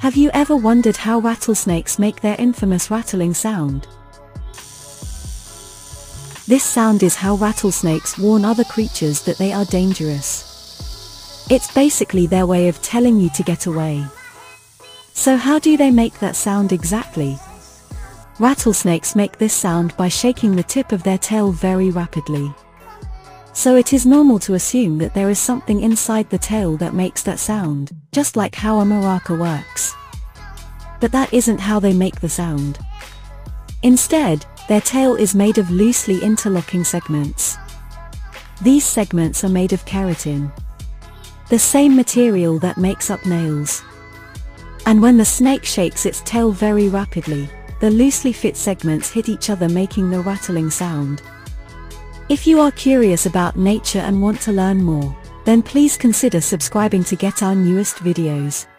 Have you ever wondered how rattlesnakes make their infamous rattling sound? This sound is how rattlesnakes warn other creatures that they are dangerous. It's basically their way of telling you to get away. So how do they make that sound exactly? Rattlesnakes make this sound by shaking the tip of their tail very rapidly. So it is normal to assume that there is something inside the tail that makes that sound, just like how a maraca works. But that isn't how they make the sound. Instead, their tail is made of loosely interlocking segments. These segments are made of keratin, the same material that makes up nails. And when the snake shakes its tail very rapidly, the loosely fit segments hit each other, making the rattling sound. If you are curious about nature and want to learn more, then please consider subscribing to get our newest videos.